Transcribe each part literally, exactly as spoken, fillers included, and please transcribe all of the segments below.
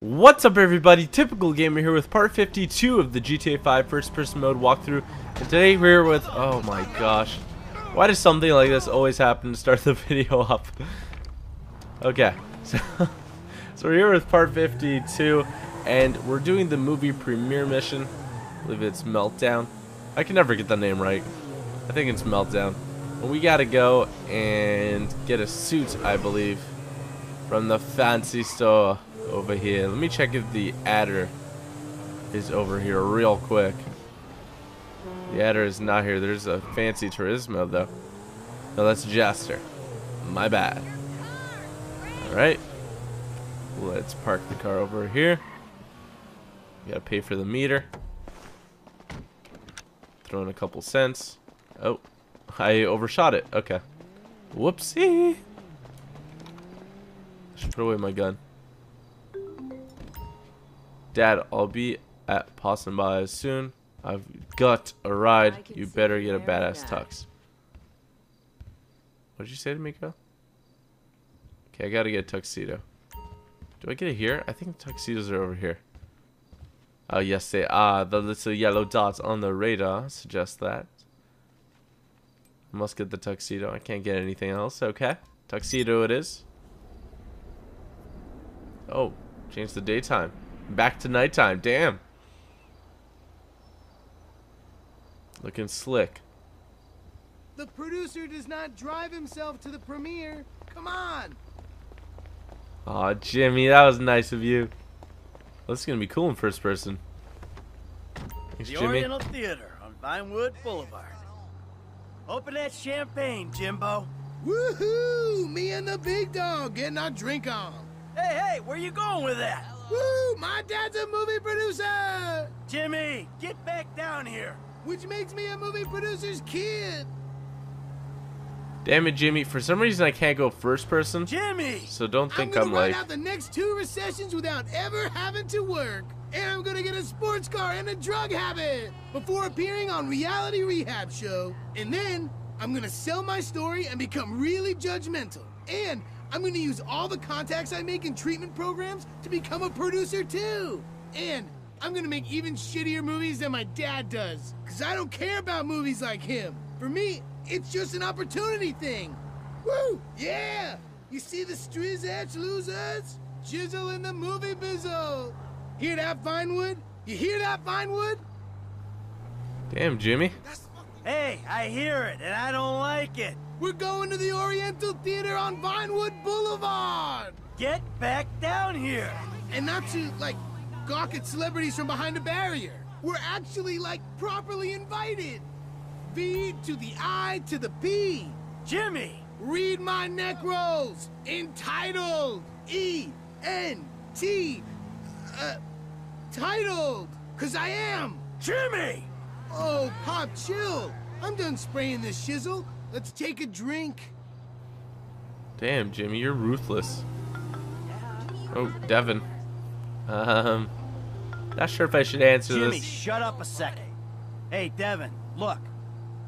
What's up everybody, Typical Gamer here with part fifty-two of the G T A five first person mode walkthrough, and today we're with, oh my gosh, why does something like this always happen to start the video up? Okay, so, so we're here with part fifty-two, and we're doing the movie premiere mission. I believe it's Meltdown. I can never get the name right. I think it's Meltdown. And we gotta go and get a suit, I believe, from the fancy store over here. Let me check if the Adder is over here real quick. The Adder is not here. There's a fancy Turismo though. No, that's Jester. My bad. Alright. Let's park the car over here. You gotta pay for the meter. Throw in a couple cents. Oh, I overshot it. Okay. Whoopsie. I should put away my gun. Dad, I'll be at Possumba soon. I've got a ride. You better get a badass tux. What did you say to me, Miko? Okay, I gotta get a tuxedo. Do I get it here? I think tuxedos are over here. Oh, yes, they are. The little yellow dots on the radar suggest that. I must get the tuxedo. I can't get anything else. Okay. Tuxedo it is. Oh, change the daytime. Back to nighttime. Damn. Looking slick. The producer does not drive himself to the premiere. Come on. Aw, Jimmy, that was nice of you. Well, this is going to be cool in first person. Thanks, the Jimmy. Oriental Theater on Vinewood Boulevard. Open that champagne, Jimbo. Woohoo! Me and the big dog getting our drink on. Hey, hey, where you going with that? Woo! My dad's a movie producer! Jimmy, get back down here! Which makes me a movie producer's kid! Damn it, Jimmy. For some reason, I can't go first person. Jimmy! So don't think I'm, I'm like... I'm gonna ride out the next two recessions without ever having to work. And I'm gonna get a sports car and a drug habit before appearing on Reality Rehab Show. And then, I'm gonna sell my story and become really judgmental. And I'm gonna use all the contacts I make in treatment programs to become a producer too. And I'm gonna make even shittier movies than my dad does, cause I don't care about movies like him. For me, it's just an opportunity thing. Woo, yeah! You see the streets edge losers? Jizzle in the movie bizzle. Hear that, Vinewood? You hear that, Vinewood? Damn, Jimmy. Hey, I hear it and I don't like it. We're going to the Oriental Theater on Vinewood Boulevard! Get back down here! And not to, like, gawk at celebrities from behind a barrier. We're actually, like, properly invited. V to the I to the P. Jimmy! Read my neck rolls! Entitled! E N T. Uh, titled! Cause I am! Jimmy! Oh, Pop, chill. I'm done spraying this shizzle. Let's take a drink. Damn, Jimmy, you're ruthless. Oh, Devin. Um, not sure if I should answer Jimmy, this. Jimmy, shut up a second. Hey, Devin, look.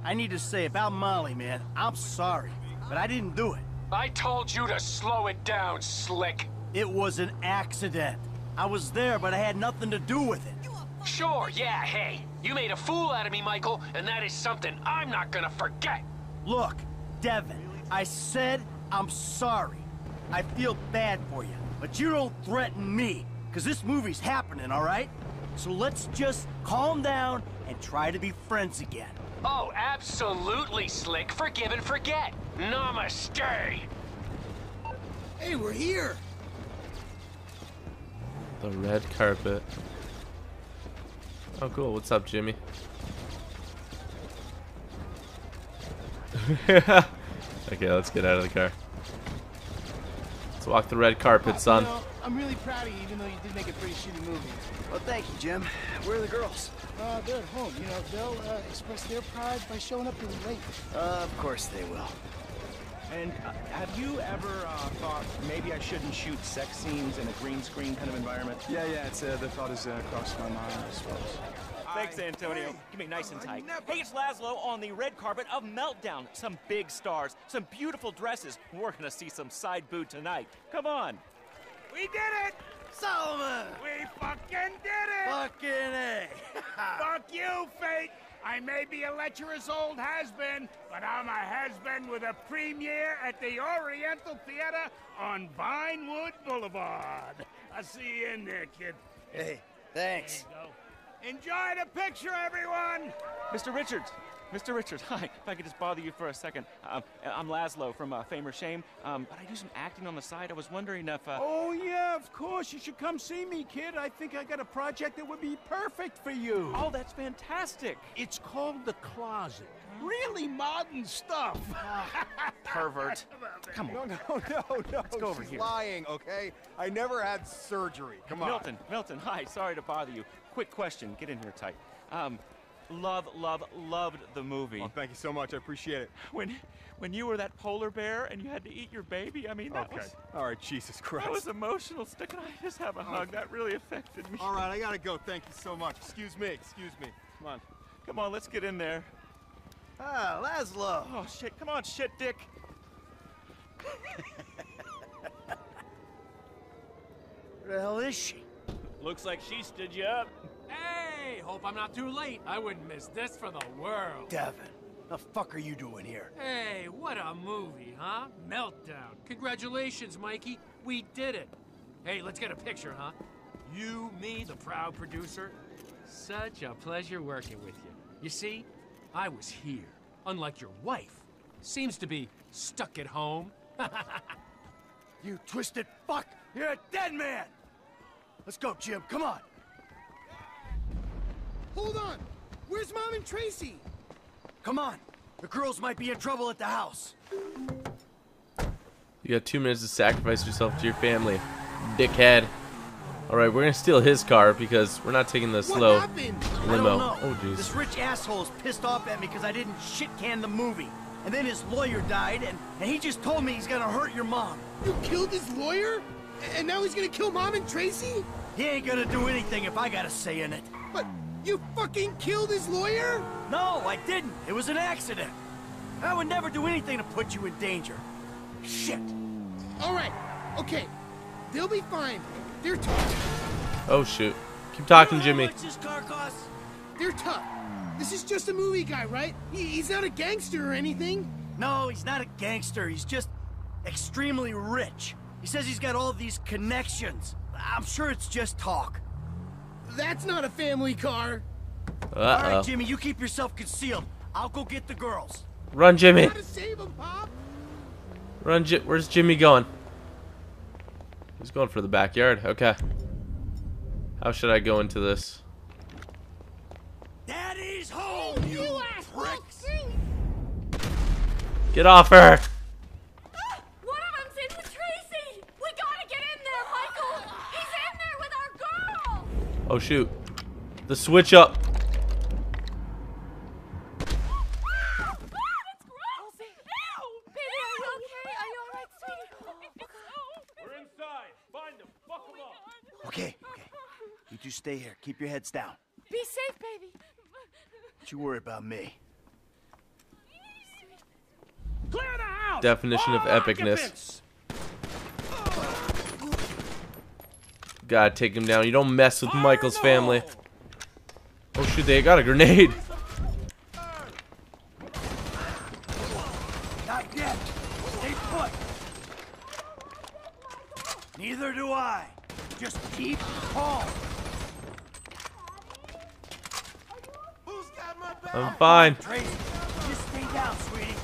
I need to say about Molly, man. I'm sorry, but I didn't do it. I told you to slow it down, slick. It was an accident. I was there, but I had nothing to do with it. Sure, yeah, hey. You made a fool out of me, Michael, and that is something I'm not gonna forget. Look, Devin, I said I'm sorry. I feel bad for you, but you don't threaten me, because this movie's happening, all right? So let's just calm down and try to be friends again. Oh, absolutely, Slick. Forgive and forget. Namaste. Hey, we're here. The red carpet. Oh, cool. What's up, Jimmy? Okay, let's get out of the car. Let's walk the red carpet, son. You know, I'm really proud of you, even though you did make a pretty shitty movie. Well, thank you, Jim. Where are the girls? Uh, they're at home. You know, they'll uh, express their pride by showing up really late. Uh, of course they will. And uh, have you ever uh, thought maybe I shouldn't shoot sex scenes in a green screen kind of environment? Yeah, yeah. It's uh, the thought has uh, crossed my mind, I suppose. Thanks, Antonio. Give me nice and tight. Hey, it's Lazlow on the red carpet of Meltdown. Some big stars, some beautiful dresses. We're gonna see some side boob tonight. Come on. We did it! Solomon! We fucking did it! Fucking A! Fuck you, fate! I may be a lecherous old has-been, but I'm a has-been with a premiere at the Oriental Theater on Vinewood Boulevard. I'll see you in there, kid. Hey, thanks. There you go. Enjoy the picture, everyone! Mister Richards! Mister Richards, hi. If I could just bother you for a second. Um, I'm Lazlow from uh, Fame or Shame, um, but I do some acting on the side. I was wondering if... Uh... Oh, yeah, of course. You should come see me, kid. I think I got a project that would be perfect for you. Oh, that's fantastic. It's called The Closet. Really modern stuff. Pervert. Come on. No, no, no, no. Let's go over here. She's lying, okay? I never had surgery. Come on. Milton, Milton, hi. Sorry to bother you. Quick question. Get in here tight. Um... Love, love, loved the movie. Oh, thank you so much. I appreciate it. When, when you were that polar bear and you had to eat your baby, I mean, that okay. was... All right, Jesus Christ. That was emotional. Stick and I just have a hug. That really affected me. All right, I gotta go. Thank you so much. Excuse me. Excuse me. Come on. Come on, let's get in there. Ah, Lazlow. Oh, shit. Come on, shit dick. Where the hell is she? Looks like she stood you up. Hey, hope I'm not too late. I wouldn't miss this for the world. Devin, the fuck are you doing here? Hey, what a movie, huh? Meltdown. Congratulations, Mikey. We did it. Hey, let's get a picture, huh? You, me, the proud producer. Such a pleasure working with you. You see, I was here, unlike your wife. Seems to be stuck at home. You twisted fuck! You're a dead man! Let's go, Jim. Come on. Hold on! Where's Mom and Tracy? Come on! The girls might be in trouble at the house. You got two minutes to sacrifice yourself to your family, dickhead. Alright, we're gonna steal his car because we're not taking the slow limo. What happened? I don't know. Oh, geez. This rich asshole's pissed off at me because I didn't shit can the movie. And then his lawyer died, and, and he just told me he's gonna hurt your mom. You killed his lawyer? And now he's gonna kill Mom and Tracy? He ain't gonna do anything if I got a say in it. But you fucking killed his lawyer? No, I didn't. It was an accident. I would never do anything to put you in danger. Shit. All right. Okay. They'll be fine. They're tough. Oh, shoot. Keep talking, you know Jimmy. How much this car costs? They're tough. This is just a movie guy, right? He he's not a gangster or anything. No, he's not a gangster. He's just extremely rich. He says he's got all these connections. I'm sure it's just talk. That's not a family car. Uh-oh. All right, Jimmy, you keep yourself concealed. I'll go get the girls. Run, Jimmy. Gotta save him, Pop. Run, J where's Jimmy going? He's going for the backyard. Okay. How should I go into this? Daddy's home, you, you pricks. Get off her. Oh shoot. The switch up. Okay, okay. You two stay here. Keep your heads down. Be safe, baby. Don't you worry about me. Clear the house. Definition of epicness. Gotta take him down. You don't mess with Michael's family. Oh shoot, they got a grenade. Not yet. Stay put. Neither do I. Just keep calm. I'm fine. Just stay down, sweetie.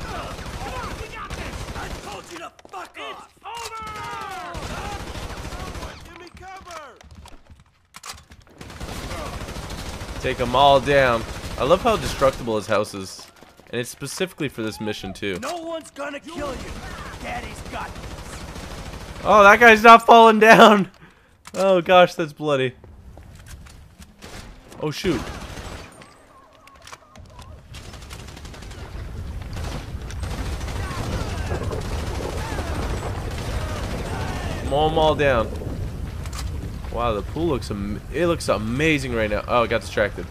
Come on, we got this. I told you to fuck off. It's over. Take them all down. I love how destructible his house is. And it's specifically for this mission, too. No one's gonna kill you. Daddy's got this. Oh, that guy's not falling down. Oh, gosh, that's bloody. Oh, shoot. Mow them all down. Wow, the pool looks am it looks amazing right now. Oh, I got distracted.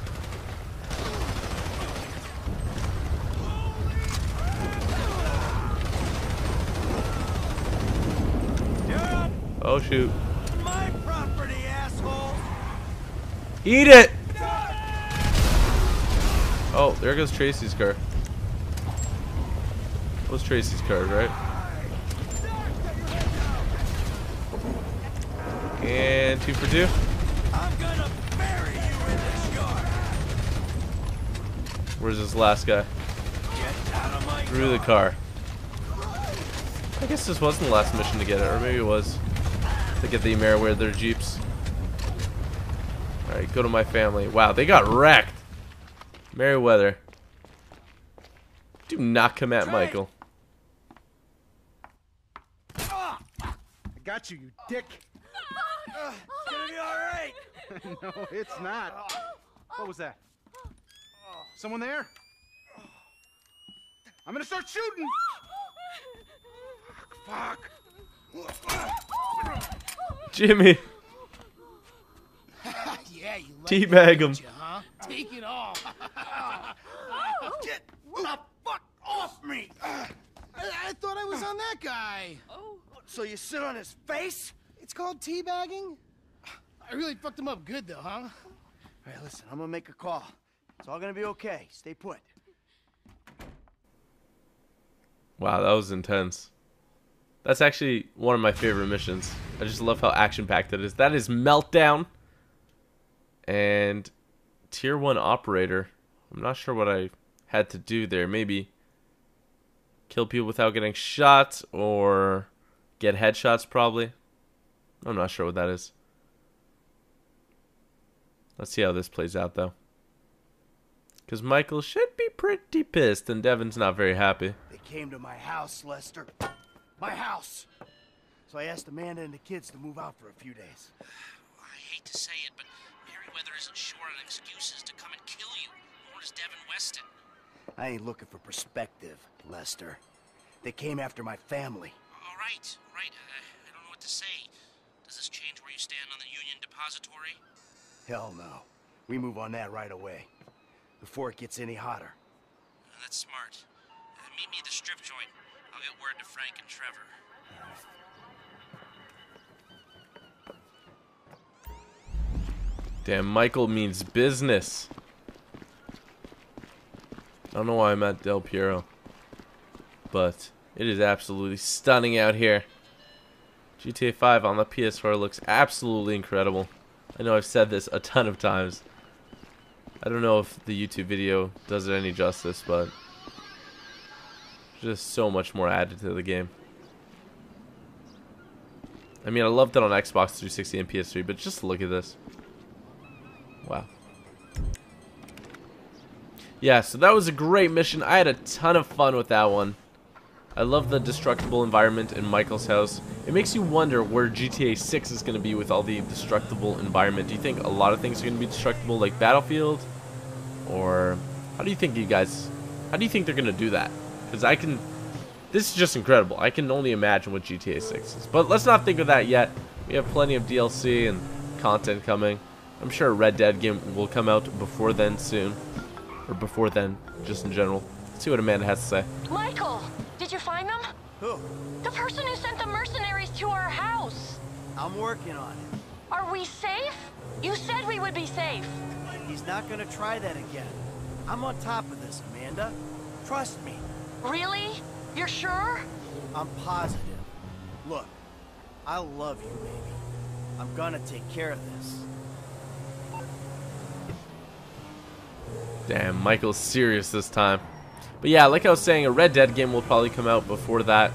Oh shoot! My Eat it! Oh, there goes Tracy's car. That was Tracy's car, right? And two for two. I'm gonna bury you in this yard. Where's this last guy? Get out of my Through the car. I guess this wasn't the last mission to get it, or maybe it was. To get the Merryweather Jeeps. Alright, go to my family. Wow, they got wrecked. Merryweather. Do not come at Trey. Michael. Oh, I got you, you dick. Uh, it's gonna be alright. No, it's not. What was that? Someone there? I'm gonna start shooting. Fuck, fuck. Jimmy. Yeah, you teabag him. You, huh? Take it off. Get the fuck off me. I, I thought I was on that guy. Oh. So you sit on his face? It's called teabagging? I really fucked him up good, though, huh? All right, listen, I'm gonna make a call. It's all gonna be okay. Stay put. Wow, that was intense. That's actually one of my favorite missions. I just love how action-packed it is. That is Meltdown. And Tier one Operator. I'm not sure what I had to do there. Maybe kill people without getting shot or get headshots, probably. I'm not sure what that is. Let's see how this plays out, though. Because Michael should be pretty pissed, and Devin's not very happy. They came to my house, Lester. My house! So I asked Amanda and the kids to move out for a few days. I hate to say it, but Merryweather isn't short on excuses to come and kill you, nor is Devin Weston. I ain't looking for perspective, Lester. They came after my family. All right, all right. Uh, I don't know what to say. Does this change where you stand on the Union Depository? Hell no. We move on that right away. Before it gets any hotter. Uh, that's smart. Uh, meet me at the strip joint. I'll get word to Frank and Trevor. Damn, Michael means business. I don't know why I'm at Del Piero. But it is absolutely stunning out here. G T A five on the P S four looks absolutely incredible. I know I've said this a ton of times. I don't know if the YouTube video does it any justice, but just so much more added to the game. I mean, I loved it on Xbox three sixty and P S three, but just look at this. Wow. Yeah, so that was a great mission. I had a ton of fun with that one. I love the destructible environment in Michael's house. It makes you wonder where G T A six is going to be with all the destructible environment. Do you think a lot of things are going to be destructible like Battlefield? Or how do you think you guys, how do you think they're going to do that? Because I can, this is just incredible. I can only imagine what G T A six is. But let's not think of that yet. We have plenty of D L C and content coming. I'm sure a Red Dead game will come out before then soon. Or before then, just in general. Let's see what Amanda has to say. Michael! Did you find them? Who? The person who sent the mercenaries to our house. I'm working on it. Are we safe? You said we would be safe. He's not gonna try that again. I'm on top of this, Amanda. Trust me. Really? You're sure? I'm positive. Look, I love you, baby. I'm gonna take care of this. Damn, Michael's serious this time. But yeah, like I was saying, a Red Dead game will probably come out before that.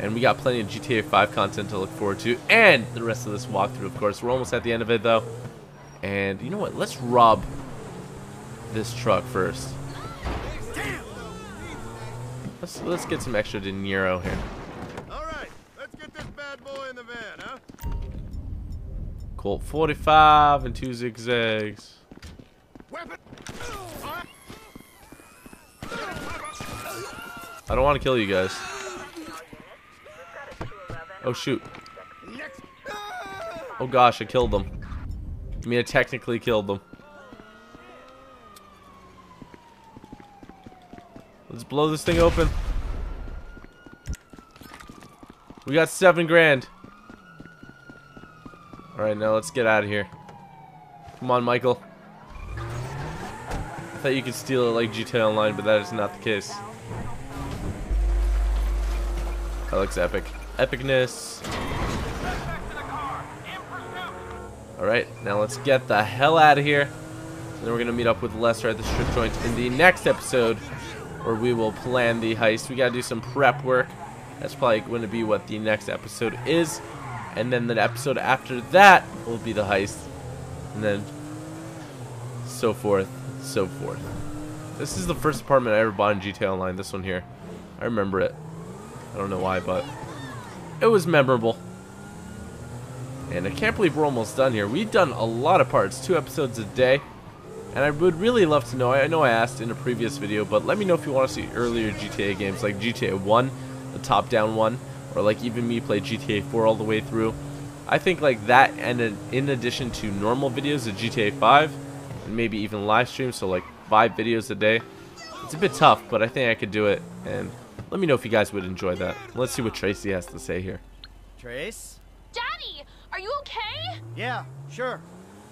And we got plenty of G T A five content to look forward to. And the rest of this walkthrough, of course. We're almost at the end of it, though. And you know what? Let's rob this truck first. Let's, let's get some extra dinero here. Alright, let's get this bad boy in the van, huh? Colt forty-five and two zigzags. Weapon! I don't want to kill you guys. Oh shoot. Oh gosh, I killed them. I mean, I technically killed them. Let's blow this thing open. We got seven grand. Alright, now let's get out of here. Come on, Michael. thought you could steal it like G T A Online, but that is not the case. That looks epic. Epicness. Alright, now let's get the hell out of here. And then we're going to meet up with Lester at the strip joint in the next episode, where we will plan the heist. We got to do some prep work. That's probably going to be what the next episode is. And then the episode after that will be the heist. And then so forth, so forth. This is the first apartment I ever bought in G T A Online, this one here. I remember it. I don't know why, but it was memorable. And I can't believe we're almost done here. We've done a lot of parts, two episodes a day. And I would really love to know, I know I asked in a previous video, but let me know if you want to see earlier G T A games, like G T A one, the top-down one, or like even me play G T A four all the way through. I think like that, and in addition to normal videos of G T A five, and maybe even live streams, so like five videos a day. It's a bit tough, but I think I could do it, and let me know if you guys would enjoy that. Let's see what Tracy has to say here. Trace? Daddy, are you okay? Yeah, sure.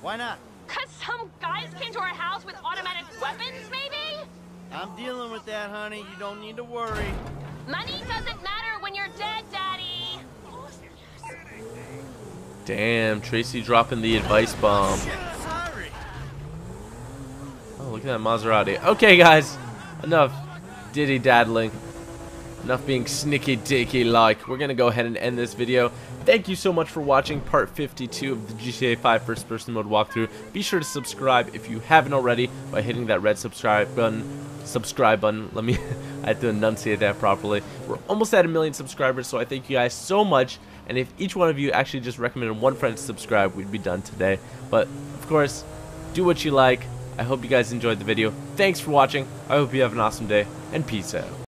Why not? Because some guys came to our house with automatic weapons, maybe? I'm dealing with that, honey. You don't need to worry. Money doesn't matter when you're dead, Daddy. Damn, Tracy dropping the advice bomb. Oh, look at that Maserati. Okay, guys. Enough diddy daddling. Enough being snicky dicky like. We're going to go ahead and end this video. Thank you so much for watching part fifty-two of the G T A five first person mode walkthrough. Be sure to subscribe if you haven't already by hitting that red subscribe button. Subscribe button. Let me I had to enunciate that properly. We're almost at a million subscribers, so I thank you guys so much. And if each one of you actually just recommended one friend to subscribe, we'd be done today. But of course, do what you like. I hope you guys enjoyed the video. Thanks for watching. I hope you have an awesome day, and peace out.